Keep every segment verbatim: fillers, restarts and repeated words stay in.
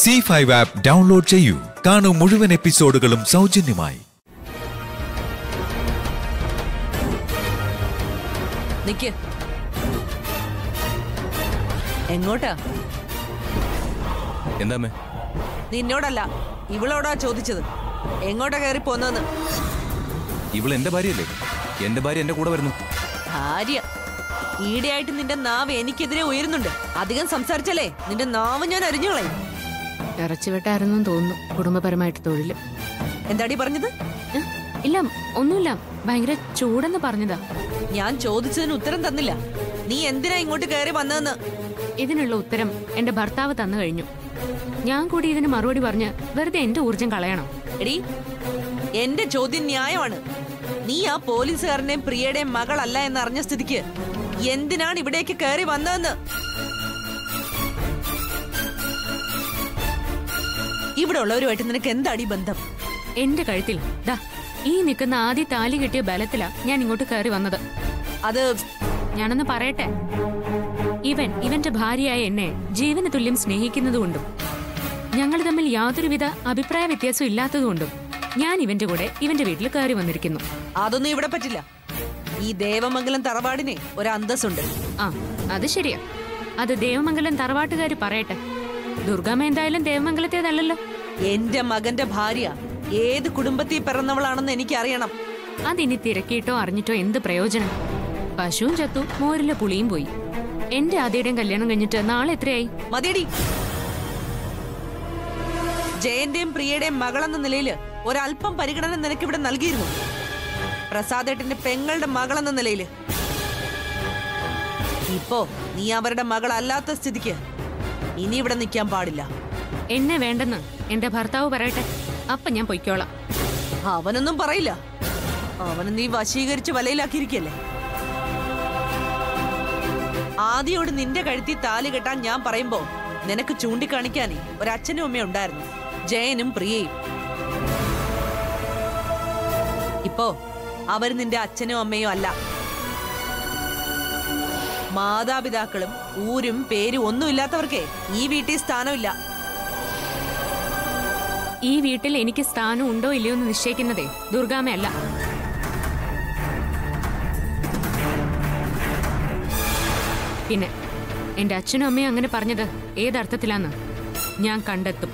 C five app download ചെയ്യൂ. കാണൂ മുഴുവൻ എപ്പിസോഡുകളും സൗജന്യമായി. നിക്ക്. എങ്ങോട്ടാ? എന്താമേ? നിന്നോടല്ല, ഇവളോടാ ചോദിച്ചത്. എങ്ങോട്ടാ കയറി പോന്നെന്ന്? ഇവൾ എന്റെ ഭാര്യയല്ലേ? എന്റെ ഭാര്യ എന്റെ കൂടെ വരുന്നു. ഭാര്യ? ഈടെയായിട്ട് നിന്റെ നാവ് എനിക്കെതിരെ ഉയരുന്നുണ്ട്. അധികം സംസാരിച്ചല്ലേ നിന്റെ നാവ് ഞാൻ അരിഞ്ഞോളായി. ഇറച്ചിവെട്ടായിരുന്നു തോന്നുന്നു, കുടുംബപരമായിട്ട് തൊഴില്. എന്താടി പറഞ്ഞത്? ഇല്ല ഒന്നുമില്ല, ഭയങ്കര ചൂടെന്ന് പറഞ്ഞതാ. ഞാൻ ചോദിച്ചതിന് ഉത്തരം തന്നില്ല, നീ എന്തിനാ ഇങ്ങോട്ട് കയറി വന്നതെന്ന്. ഇതിനുള്ള ഉത്തരം എന്റെ ഭർത്താവ് തന്നു കഴിഞ്ഞു. ഞാൻ കൂടി ഇതിന് മറുപടി പറഞ്ഞ് വെറുതെ എന്റെ ഊർജം കളയണോ? എടി, എന്റെ ചോദ്യം ന്യായമാണ്. നീ ആ പോലീസുകാരനെയും പ്രിയയുടെയും മകളല്ല എന്നറിഞ്ഞ സ്ഥിതിക്ക് എന്തിനാണ് ഇവിടേക്ക് കയറി വന്നതെന്ന്. ഇവിടെ ഉള്ളവരുമായിട്ട് നിനക്ക് എന്താടി ബന്ധം? എന്റെ കഴുത്തിൽ ദാ ഈ നിൽക്കുന്ന ആദ്യ താലി കിട്ടിയ ബലത്തിലാ ഞാൻ ഇങ്ങോട്ട് കയറി വന്നത്. അത് ഞാനൊന്ന് പറയട്ടെ, ഇവൻ ഇവന്റെ ഭാര്യയായ എന്നെ ജീവന് തുല്യം സ്നേഹിക്കുന്നതുകൊണ്ടും ഞങ്ങൾ തമ്മിൽ യാതൊരുവിധ അഭിപ്രായ വ്യത്യാസം ഇല്ലാത്തതുകൊണ്ടും ഞാൻ ഇവന്റെ കൂടെ ഇവന്റെ വീട്ടിൽ കയറി വന്നിരിക്കുന്നു. അതൊന്നും ഇവിടെ പറ്റില്ല. ഈ ദേവമംഗലം തറവാടിനെ ഒരു അന്തസ്സുണ്ട്. ആ, അത് ശരിയാ. അത് ദേവമംഗലം തറവാട്ടുകാര് പറയട്ടെ. ദുർഗാമ്മ എന്തായാലും ദേവമംഗലത്തേതല്ലോ. എന്റെ മകന്റെ ഭാര്യ ഏത് കുടുംബത്തിൽ പിറന്നവളാണെന്ന് എനിക്കറിയണം. അതിനി തിരക്കിയിട്ടോ അറിഞ്ഞിട്ടോ എന്ത് പ്രയോജനം? പശുവും ചത്തു, മോരിലെ പുളിയും പോയി. എന്റെ ആദ്യയുടെയും കല്യാണം കഴിഞ്ഞിട്ട് നാളെ എത്രയായി? മതിയടി. ജയന്റെയും പ്രിയയുടെയും മകളെന്ന നിലയിൽ ഒരല്പം പരിഗണന നിനക്കിവിടെ നൽകിയിരുന്നു. പ്രസാദേട്ടന്റെ പെങ്ങളുടെ മകളെന്ന നിലയിൽ ഇപ്പോ നീ അവരുടെ മകളല്ലാത്ത സ്ഥിതിക്ക് ഇനി ഇവിടെ നിൽക്കാൻ പാടില്ല. എന്നെ വേണ്ടെന്ന് എന്റെ ഭർത്താവ് പറയട്ടെ, അപ്പൊ ഞാൻ പൊയ്ക്കോളാം. അവനൊന്നും പറയില്ല. അവന് നീ വശീകരിച്ച് വലയിലാക്കിയിരിക്കല്ലേ. ആദ്യയോട് നിന്റെ കഴുത്തി താലി കെട്ടാൻ ഞാൻ പറയുമ്പോ നിനക്ക് ചൂണ്ടിക്കാണിക്കാനേ ഒരച്ഛനും അമ്മയും ഉണ്ടായിരുന്നു, ജയനും പ്രിയയും. ഇപ്പോ അവർ നിന്റെ അച്ഛനും അമ്മയും അല്ല. മാതാപിതാക്കളും ഊരും പേരും ഒന്നുമില്ലാത്തവർക്കേ ഈ വീട്ടിൽ സ്ഥാനമില്ല. ഈ വീട്ടിൽ എനിക്ക് സ്ഥാനം ഉണ്ടോ ഇല്ലയോ എന്ന് നിശ്ചയിക്കുന്നതേ ദുർഗാമ്മയല്ല. പിന്നെ എന്റെ അച്ഛനും അമ്മയും അങ്ങനെ പറഞ്ഞത് ഏതർത്ഥത്തിലാന്ന് ഞാൻ കണ്ടെത്തും.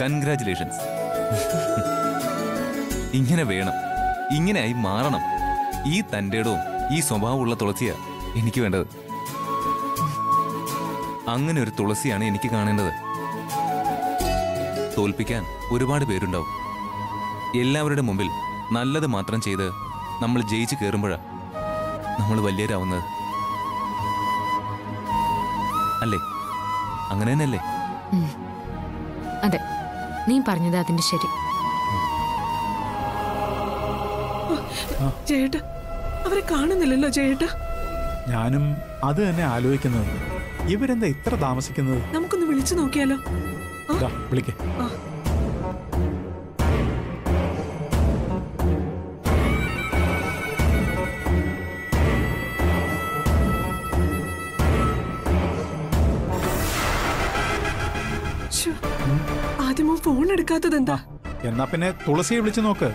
കൺഗ്രാജുലേഷൻസ്. ഇങ്ങനെ വേണം, ഇങ്ങനെയായി മാറണം. ഈ തൻ്റെടവും ഈ സ്വഭാവമുള്ള തുളസിയാ എനിക്ക് വേണ്ടത്. അങ്ങനെ ഒരു തുളസിയാണ് എനിക്ക് കാണേണ്ടത്. തോൽപ്പിക്കാൻ ഒരുപാട് പേരുണ്ടാവും. എല്ലാവരുടെ മുമ്പിൽ നല്ലത് മാത്രം ചെയ്ത് നമ്മൾ ജയിച്ചു കയറുമ്പോഴാണ് നമ്മൾ വലിയവരാവുന്നത്, അല്ലേ? അങ്ങനെ തന്നെയല്ലേ? അതെ, നീ പറഞ്ഞത് അതിന്റെ ശരി. ജയേട്ടാ, അവരെ കാണുന്നില്ലല്ലോ ജയേട്ടാ. ഞാനും അത് തന്നെ ആലോചിക്കുന്നത്. ഇവരെന്താ ഇത്ര താമസിക്കുന്നത്? നമുക്കൊന്ന് വിളിച്ചു നോക്കിയാലോ? വിളിക്കേ. ഫോൺ എടുക്കാത്തത് എന്താ? എന്നാ പിന്നെ തുളസിയെ വിളിച്ചു നോക്ക്.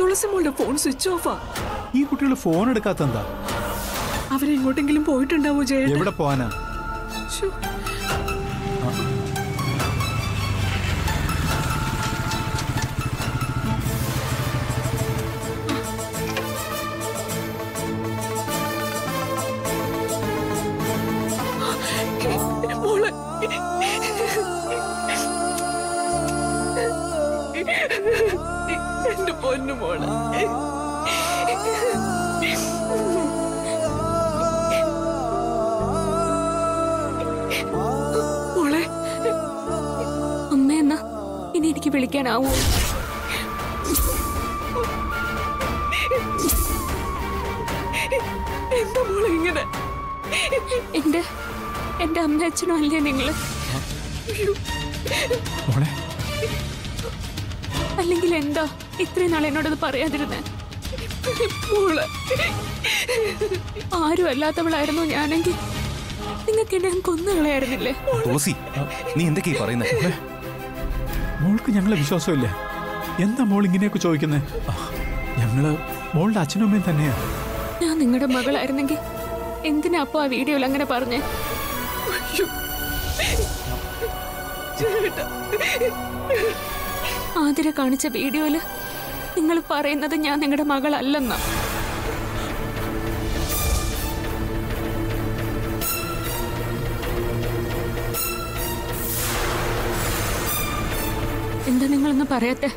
തുളസിമോളുടെ ഫോൺ സ്വിച്ച് ഓഫാ. ഈ കുട്ടികൾ ഫോൺ എടുക്കാത്തന്താ? അവരെ എങ്ങോട്ടെങ്കിലും പോയിട്ടുണ്ടാവോ ജയേട്ടൻ? എവിടെ പോവാനാ? വിളിക്കാനാവോ? എന്താ മോളെ ഇങ്ങനെ? എന്റെ എന്റെ അമ്മ അച്ഛനും അല്ലേ നിങ്ങള്? അല്ലെങ്കിൽ എന്താ ഇത്രയും നാൾ എന്നോടത് പറയാതിരുന്നേ? ആരും അല്ലാത്തവളായിരുന്നു ഞാനെങ്കിൽ നിങ്ങൾക്ക് എന്നെ കൊന്നുകളയായിരുന്നില്ലേ? നീ എന്തൊക്കെയാ പറയുന്നത്? മോൾക്ക് ഞങ്ങളെ വിശ്വാസമില്ല. എന്താ മോൾ ഇങ്ങനെയൊക്കെ ചോദിക്കുന്നത്? ഞങ്ങള് മോളുടെ അച്ഛനും അമ്മയും തന്നെയാ. ഞാൻ നിങ്ങളുടെ മകളായിരുന്നെങ്കിൽ എന്തിനാ അപ്പൊ ആ വീഡിയോയിൽ അങ്ങനെ പറഞ്ഞേ? ആതിര കാണിച്ച വീഡിയോയില് നിങ്ങൾ പറയുന്നത് ഞാൻ നിങ്ങളുടെ മകളല്ലെന്നാ. എന്താ നിങ്ങളൊന്നും പറയാത്തെ?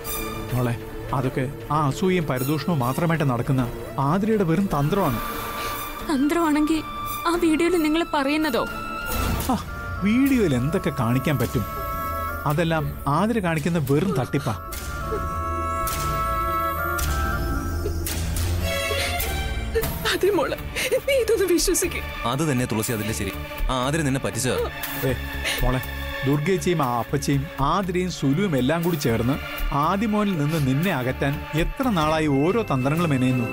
മോളെ, അതൊക്കെ ആ അസൂയയും പരിദൂഷണവും മാത്രമായിട്ട് നടക്കുന്ന ആതിരയുടെ വെറും തന്ത്രമാണ്. തന്ത്രമാണെങ്കിൽ ആ വീഡിയോയിൽ നിങ്ങൾ പറയുന്നതോ? വീഡിയോയിൽ എന്തൊക്കെ കാണിക്കാൻ പറ്റും? അതെല്ലാം ആതിര കാണിക്കുന്ന വെറും തട്ടിപ്പാ. അത് തന്നെ തുളസി, അതിന്റെ ശരി. ആ ആതിര നിന്നെ പറ്റിച്ചതാണ്. മോളെ, ദുർഗേച്ചയും ആ അപ്പച്ചയും ആതിരയും സുലുവും എല്ലാം കൂടി ചേർന്ന് ആദിമോനിൽ നിന്ന് നിന്നെ അകറ്റാൻ എത്ര നാളായി ഓരോ തന്ത്രങ്ങളും മെനയുന്നു.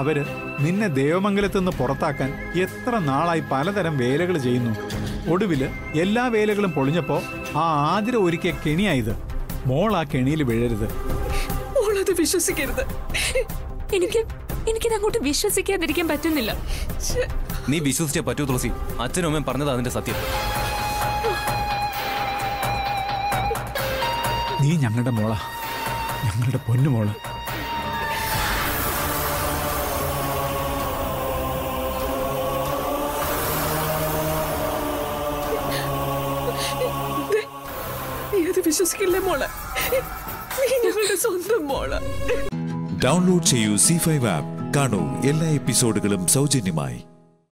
അവര് നിന്നെ ദേവമംഗലത്തു നിന്ന് പുറത്താക്കാൻ എത്ര നാളായി പലതരം വേലകൾ ചെയ്യുന്നു. ഒടുവിൽ എല്ലാ വേലകളും പൊളിഞ്ഞപ്പോൾ ആ ആതിര ഒരിക്കൽ കെണിയായത്. മോൾ ആ കെണിയിൽ വീഴരുത്. വിശ്വസിക്കരുത്. എനിക്ക് എനിക്കിത് അങ്ങോട്ട് വിശ്വസിക്കാതിരിക്കാൻ പറ്റുന്നില്ല. നീ വിശ്വസിച്ചേ പറ്റൂ തുളസി. അച്ഛനും അമ്മയും പറഞ്ഞത് അതിന്റെ സത്യം. നീ ഞങ്ങളുടെ മോളാ, ഞങ്ങളുടെ പൊന്നുമോള്. നീ അത് വിശ്വസിക്കില്ലേ മോളെ? നീ ഞങ്ങളുടെ സ്വന്തം മോള്. ഡൗൺലോഡ് ചെയ്യൂ സി ഫൈവ് ആപ്പ്. കാണൂ എല്ലാ എപ്പിസോഡുകളും സൗജന്യമായി.